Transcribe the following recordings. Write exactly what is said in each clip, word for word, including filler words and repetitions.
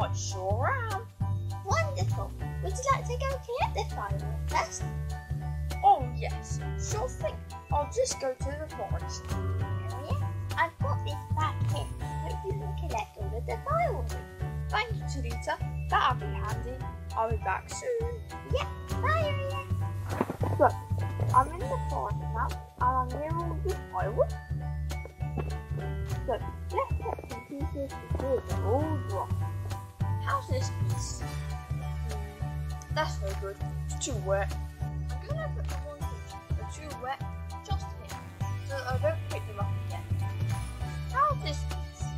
I sure am. Wonderful. Would you like to go collect the fireworks test? Oh yes, sure thing. I'll just go to the forest. Aria, I've got this bag here. Hope you can collect all of the fireworks. Thank you, Talita. That'll be handy. I'll be back soon. Yep, bye Aria. Look, I'm in the forest now, and I'm near all the fireworks. So, let's get some pieces before they're all dropped. How's this piece? Hmm, that's no good. It's too wet. Can I put the ones that are too wet just here, so that I don't pick them up again? How's this piece?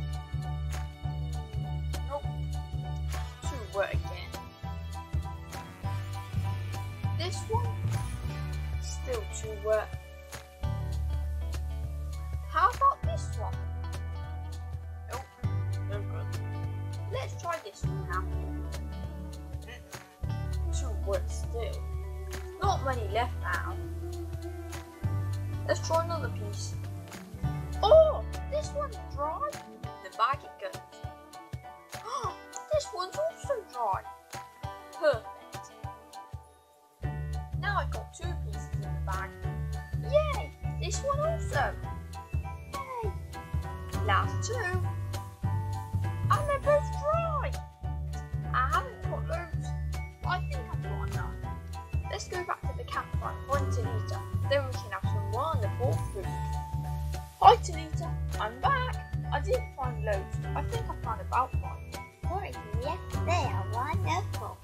Nope. Too wet again. This one? Still too wet. How about this one? Nope, no good. Let's try this one now. Mm. Too wet still. Not many left now. Let's try another piece. Oh, this one's dry. The bag it goes. Oh, this one's also dry. Perfect. Now I've got two pieces in the bag. Yay! This one also. Last two, and they're both dry. I haven't got loads, but I think I've got enough. Let's go back to the campfire, find Talita, then we can have some wonderful food. Hi Talita, I'm back. I didn't find loads, I think I found about one. Alright, yes, they are wonderful.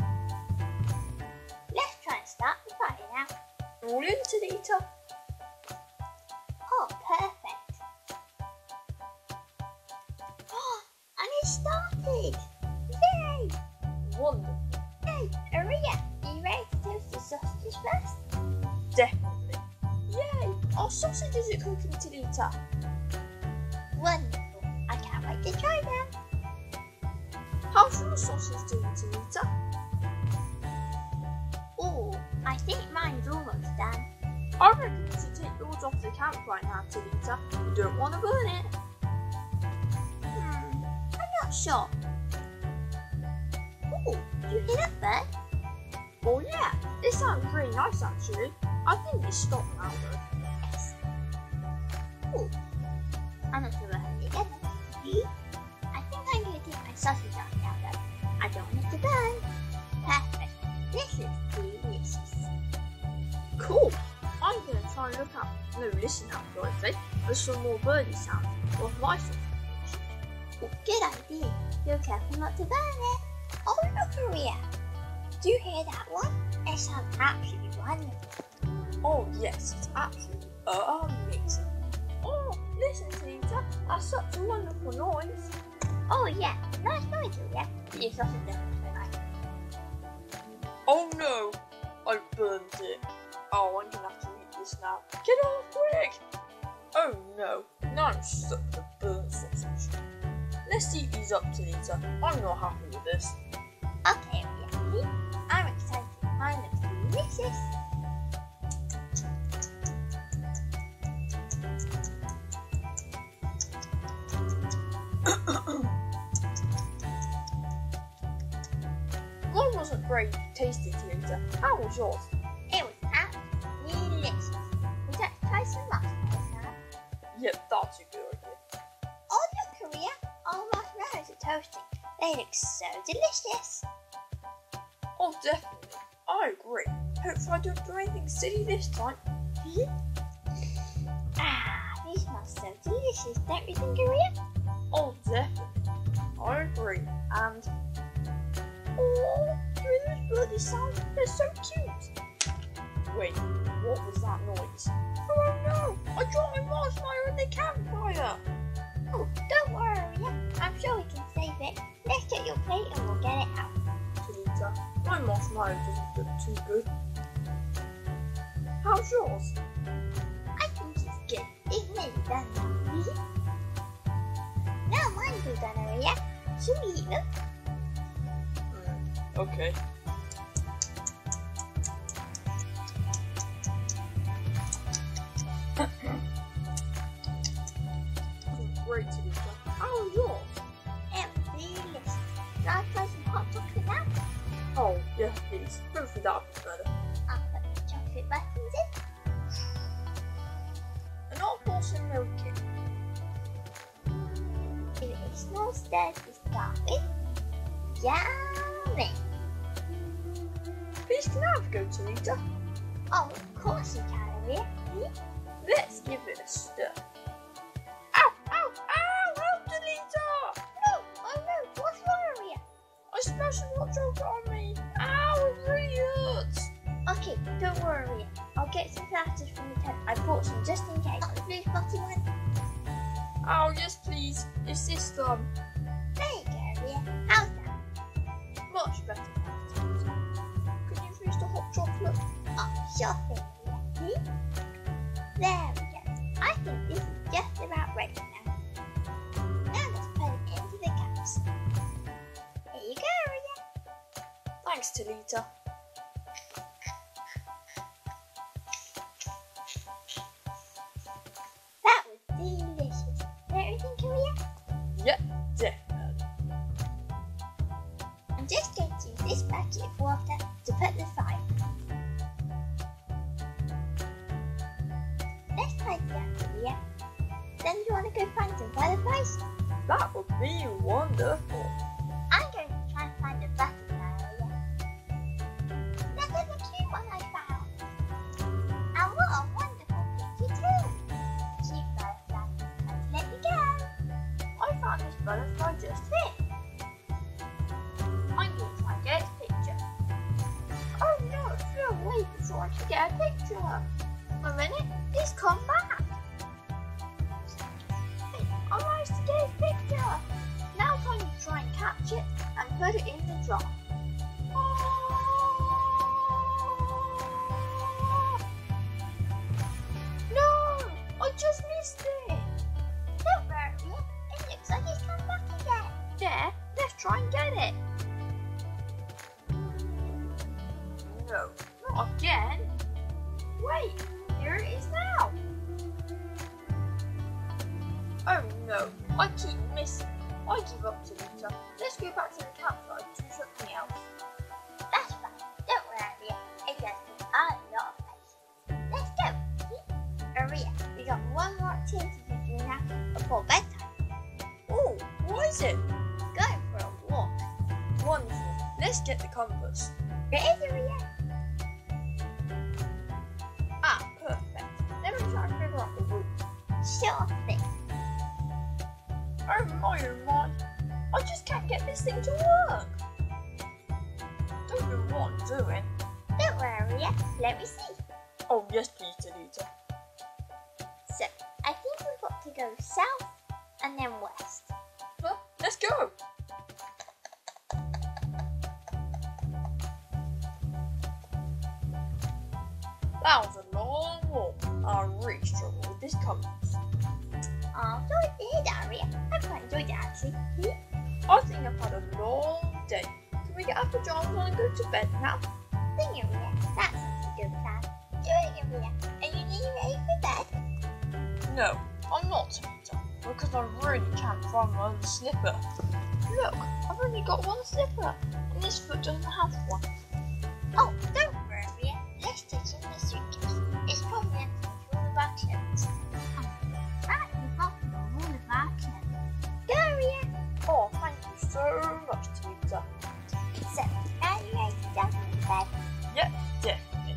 Let's try and start the fire now. All in, Talita. Oh, perfect. Started! Yay! Wonderful! Hey, Aria, are you ready to toast the sausages first? Definitely! Yay! Our sausages are cooking, Talita! Wonderful! I can't wait to try them! How's your sausage doing, Talita? Oh, I think mine's almost done. I reckon you should take yours off the camp right now, Talita. You don't want to burn it! Sure. Oh, you hear that bird? Oh yeah, this sounds pretty nice actually. I think it's stopped now though. Yes. Oh, I'm not sure how to get it. I think I'm going to take my sausage out now though. I don't want it to burn. Perfect. This is delicious. Cool. I'm going to try and look up, no listen out for I say, for some more birdie sounds of my sausage. Oh, good idea. You're careful not to burn it. Oh look, Aria. Do you hear that one? It sounds absolutely wonderful. Oh yes, it's absolutely amazing. Oh, listen, Talita. That's such a wonderful noise. Oh yeah, nice noise, Aria. Yes, that's a definitely nice. Oh no, I burned it. Oh, I'm gonna have to eat this now. Get off quick! Oh no, now I'm stuck with a burnt sausage. Let's eat these up, Talita. I'm not happy with this. Okay, Aria. I'm excited. Mine looks delicious. Mine wasn't very tasty, Talita. How was yours? It was absolutely delicious. Would you like to try some marshmallows now? Yep, that's a good idea. Oh look, Aria. All marshmallows are toasting. They look so delicious. Oh, definitely. I agree. Hopefully I don't do anything silly this time. Ah, these smell so delicious, don't you think, Aria? Oh, definitely. I agree. And oh, do those bloody sounds? They're so cute. Wait, what was that noise? Oh no! I dropped my marshmallow in the campfire. Oh, don't worry, Aria. I'm sure we can save it. Let's get your plate and we'll get it out. Talita, my marshmallow doesn't look too good. How's yours? I think it's good. It's nearly done now. Now mine's all done, Aria. Should we eat them? Mm, okay. Great, Talita. How was yours? It was delicious. Last Nasıl dağıttıkları. Aferin, çok iyi baktınız. An old portion milk cake. If it smells dirty, start with yummy. Fish can I have a go, Talita? Oh, of course you can, Aria. Let's give it a stir. Ow, ow, ow, ow, Talita! No, oh no, what's wrong, Aria? I smashed some hot chocolate on me. Ow, it really hurts. Okay, don't worry, Aria. I'll get some plasters from the tent. I bought some just in case. Not the blue spotty one. Oh, yes, please. It's this one. There you go, Aria. How's that? Much better. Can you finish the hot chocolate? Oh, sure thing, Aria. Hmm? There we go. I think this is just about ready now. Now let's put it into the cups. There you go, Aria. Thanks, Talita. Delicious. Everything, Aria? Yep, definitely. I'm just going to use this bucket of water to put the fire. Let's tidy up, Aria. Then you want to go find some butterflies? That would be wonderful. I'm going to try and find a butterfly, Aria. Look at the cute one I found. And what a wonderful picture too. This butterfly just fit. I'm going to try and get its picture. Oh no, it flew away before I could get a picture. A minute, it's come back. Hey, I managed to get its picture. Now time to try and catch it and put it in the jar. No, I just missed it. Like it's come back again. Yeah, let's try and get it. No, not again. Wait, here it is now. Oh no, I keep missing. I give up, Talita. Let's go back to the campfire and do something else. That's fine. Don't worry, Aria. It does take a lot of patience. Let's go. Aria, we got one more activity to do now before bedtime. What is it? Going for a walk. Wonderful. Let's get the compass. It is, Aria. Ah, perfect. Let me try and figure out the route. Sure thing. Oh my, oh my. I just can't get this thing to work. Don't know what I'm doing. Don't worry, Aria. Let me see. Oh, yes, please, Talita. So, I think we've got to go south and then west. Well, let's go! That was a long walk. I really struggled with this compass. Oh, so it did, Aria. I quite enjoyed it, actually. Hmm? I think I've had a long day. Can we get our pajamas and go to bed now? Thing, Aria. That sounds a good plan. Do it, Aria. Are you nearly ready for bed? No, I'm not. Because I really can't find my own slipper. Look, I've only got one slipper, and this foot doesn't have one. Oh, don't worry, Aria. Let's take some of the suitcase. It's probably empty for all of our clothes. That is possible for all of our clothes. Go, Aria! Oh, thank you so much, Talita. So, are you ready to jump into bed? Yep, definitely.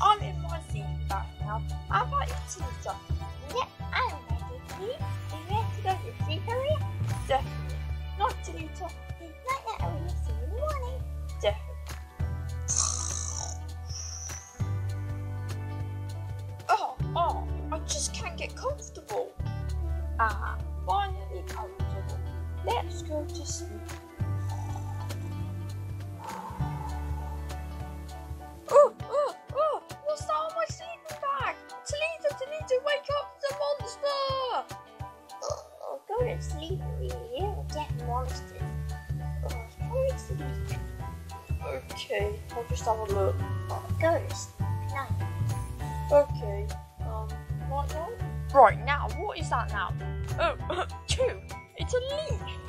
I'm in my seat back now. How about you, Talita? Yep, I'm ready. Sleep, Aria? Definitely. Not Talita. It's like that, Aria. See you in the morning. Definitely. Oh, oh, I just can't get comfortable. Ah, finally comfortable. Let's go to sleep. Oh, oh, oh, what's that on my sleeping bag? Talita, Talita, wake up, it's a monster! Go to sleep, Aria. You don't get monsters. Oh, it's probably sleeping. Okay, I'll just have a look. Oh, go to sleep. Night. Okay. Um, right now? Right now? What is that now? Oh, chew! It's a leech!